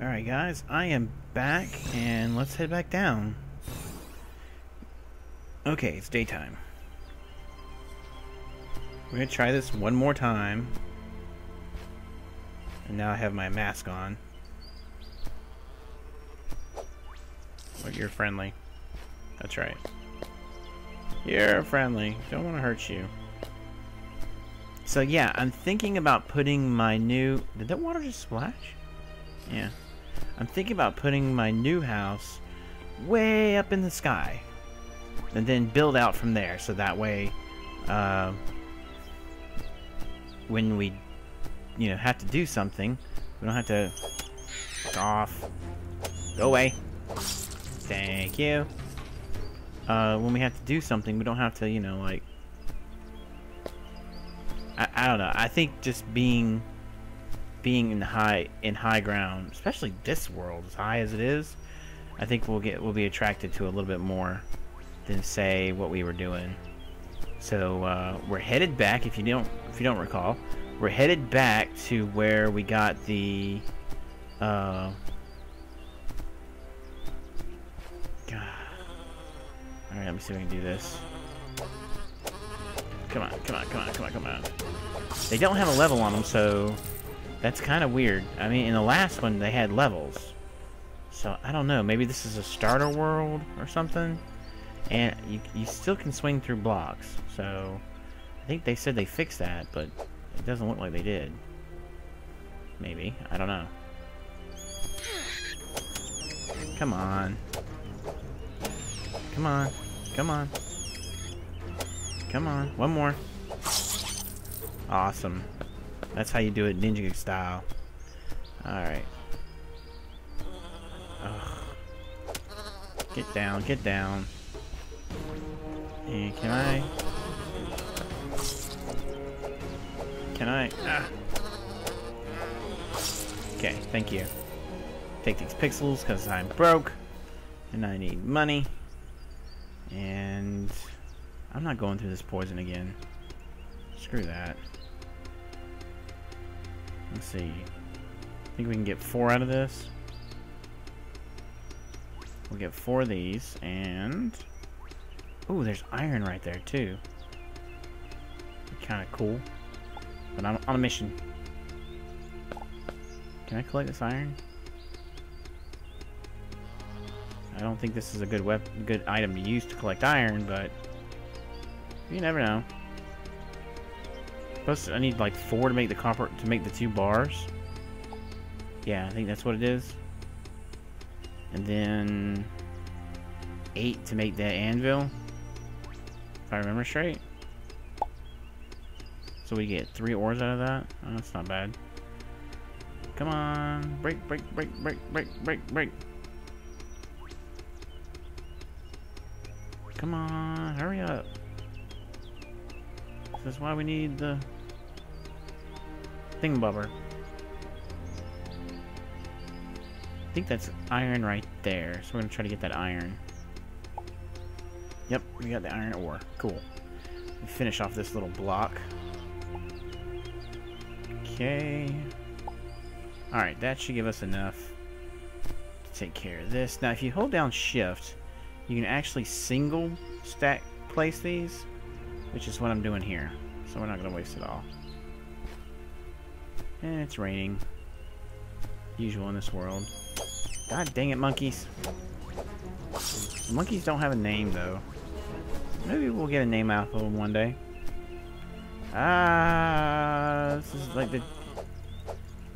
Alright guys, I am back, and let's head back down. Okay, it's daytime. We're going to try this one more time. And now I have my mask on. But you're friendly. That's right. You're friendly. Don't want to hurt you. So yeah, I'm thinking about putting my new... Did that water just splash? Yeah. I'm thinking about putting my new house way up in the sky. And then build out from there, so that way when we have to do something, we don't have to go away. Thank you. When we have to do something, we don't have to, like, I don't know. I think just being in high ground, especially this world, as high as it is, I think we'll be attracted to a little bit more than say what we were doing. So we're headed back. If you don't recall, we're headed back to where we got the God. All right, let me see if I can do this. Come on, come on, come on, come on, come on. They don't have a level on them, so that's kind of weird. I mean, in the last one they had levels, so I don't know. Maybe this is a starter world or something. And you still can swing through blocks, so I think they said they fixed that, but it doesn't look like they did. Maybe. I don't know. Come on. Come on. Come on. Come on. One more. Awesome. That's how you do it ninja style. Alright. Get down. Get down. And can I? Ah. Okay, thank you. Take these pixels because I'm broke and I need money. And I'm not going through this poison again. Screw that. Let's see. I think we can get 4 out of this. We'll get 4 of these and... Ooh, there's iron right there too. Kind of cool. But I'm on a mission. Can I collect this iron? I don't think this is a good item to use to collect iron, but you never know. Plus, I need like 4 to make the copper to make the 2 bars. Yeah, I think that's what it is. And then 8 to make that anvil. If I remember straight. So we get 3 ores out of that. Oh, that's not bad. Come on. Break, break, break, break, break, break, break. Come on. Hurry up. This is why we need the thingbobber. I think that's iron right there. So we're going to try to get that iron. Yep, we got the iron ore. Cool. We finish off this little block. Okay. Alright, that should give us enough to take care of this. Now, if you hold down shift, you can actually single stack place these, which is what I'm doing here. So we're not going to waste it all. And it's raining. Usual in this world. God dang it, monkeys. Monkeys don't have a name, though. Maybe we'll get a name out of them one day. Ah, this is like the...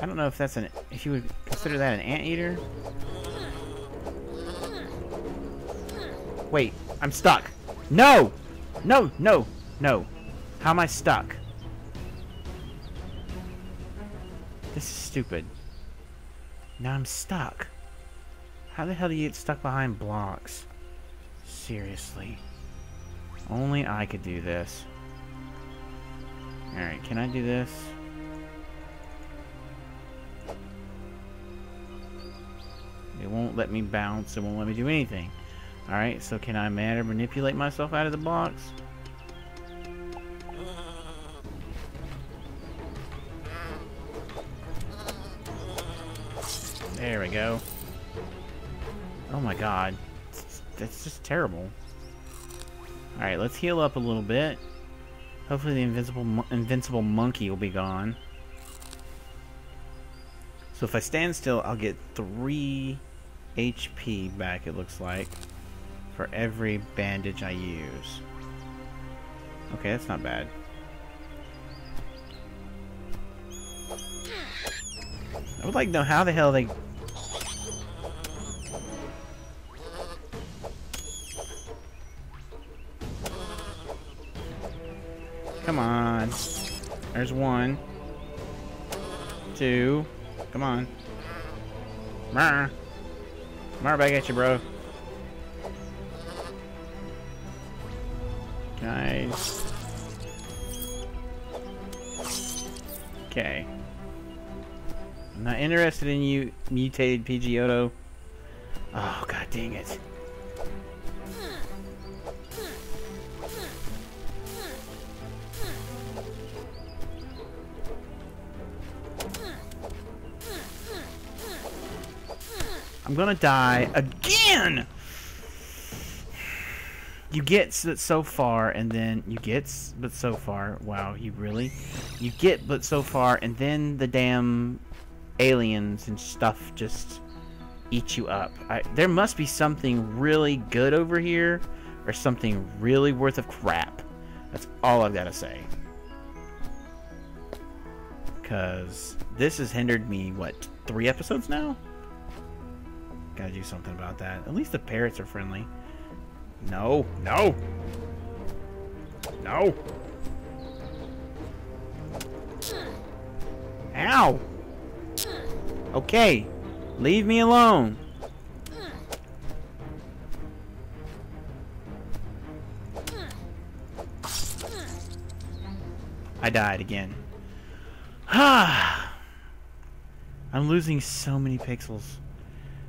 I don't know if that's an... If you would consider that an anteater. Wait, I'm stuck. No! No, no, no. How am I stuck? This is stupid. Now I'm stuck. How the hell do you get stuck behind blocks? Seriously. Only I could do this. Alright, can I do this? It won't let me bounce. It won't let me do anything. Alright, so can I manipulate myself out of the blocks? There we go. Oh my god. That's just terrible. Alright, let's heal up a little bit. Hopefully the invincible monkey will be gone. So if I stand still, I'll get 3 HP back, it looks like, for every bandage I use. Okay, that's not bad. I would like to know how the hell they... Come on. There's one. Two. Come on. Mar. Mar, back at you, bro. Guys. Okay. I'm not interested in you, mutated Pidgeotto. Oh, god dang it. I'm gonna die again! You get but so far, and then... You get but so far. Wow, you really? You get but so far, and then the damn aliens and stuff just eat you up. There must be something really good over here, or something really worth of crap. That's all I've gotta say. Because this has hindered me, what, 3 episodes now? Gotta do something about that. At least the parrots are friendly. No. No. No. Ow. Okay. Leave me alone. I died again. I'm losing so many pixels.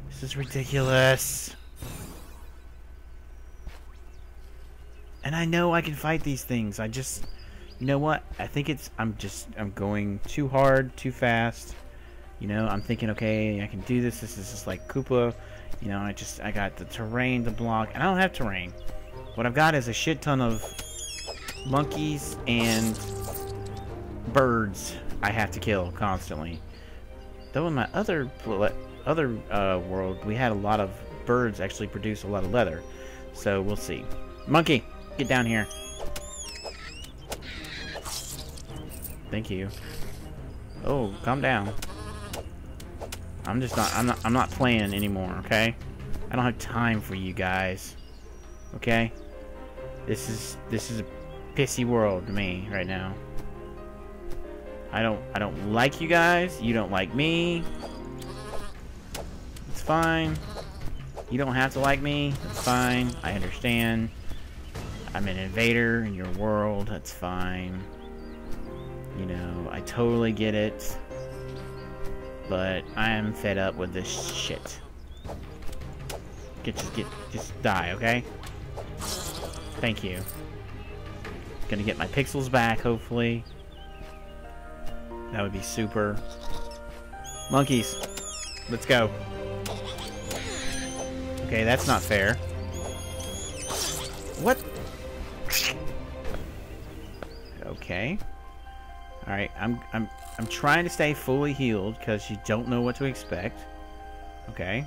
This is ridiculous. And I know I can fight these things. I just... You know what? I think it's... I'm going too hard, too fast. You know, I'm thinking, okay, I can do this. This is just like Koopa. You know, I got the terrain to block. And I don't have terrain. What I've got is a shit ton of monkeys and birds I have to kill constantly. Though in my other world, we had a lot of birds actually produce a lot of leather, so we'll see. Monkey, get down here. Thank you. Oh, calm down. I'm not playing anymore, okay? I don't have time for you guys, okay? This is a pissy world to me right now. I don't like you guys. You don't like me. Fine. You don't have to like me. That's fine. I understand. I'm an invader in your world. That's fine. You know, I totally get it. But I am fed up with this shit. Just die, okay? Thank you. Gonna get my pixels back, hopefully. That would be super. Monkeys. Let's go. Okay, that's not fair. What? Okay. All right, I'm trying to stay fully healed because you don't know what to expect. Okay.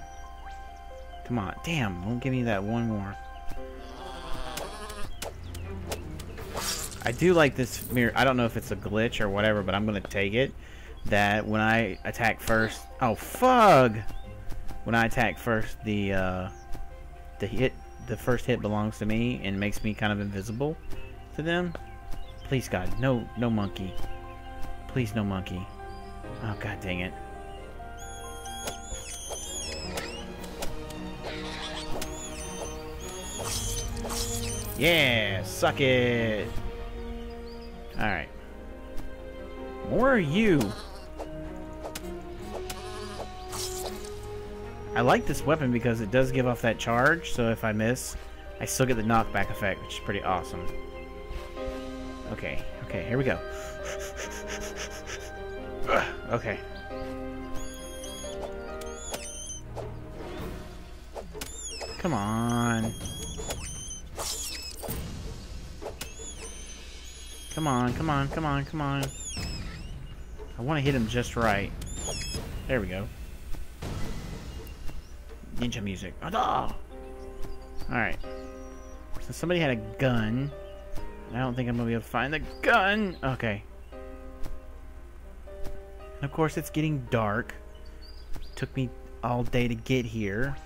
Come on, damn! Won't give me that one more. I do like this mirror. I don't know if it's a glitch or whatever, but I'm gonna take it. That when I attack first. Oh fuck! When I attack first, the first hit belongs to me and makes me kind of invisible to them. Please, God, no monkey. Please, no monkey. Oh, God dang it. Yeah, suck it. All right. More you. I like this weapon because it does give off that charge, so if I miss, I still get the knockback effect, which is pretty awesome. Okay, okay, here we go. Okay. Come on. Come on, come on, come on, come on. I want to hit him just right. There we go. Ninja music. Alright. So somebody had a gun. I don't think I'm going to be able to find the gun. Okay. And of course it's getting dark. Took me all day to get here.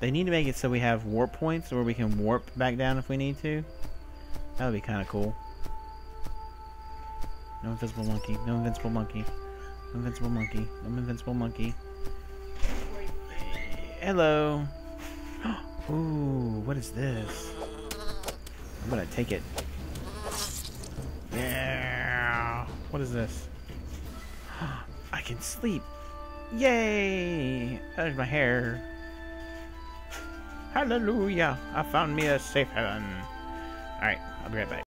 They need to make it so we have warp points where we can warp back down if we need to. That would be kind of cool. No invincible monkey. No invincible monkey. No invincible monkey. No invincible monkey. Hello. Ooh, what is this? I'm gonna take it. Yeah. What is this? I can sleep. Yay! There's my hair. Hallelujah! I found me a safe haven. Alright, I'll be right back.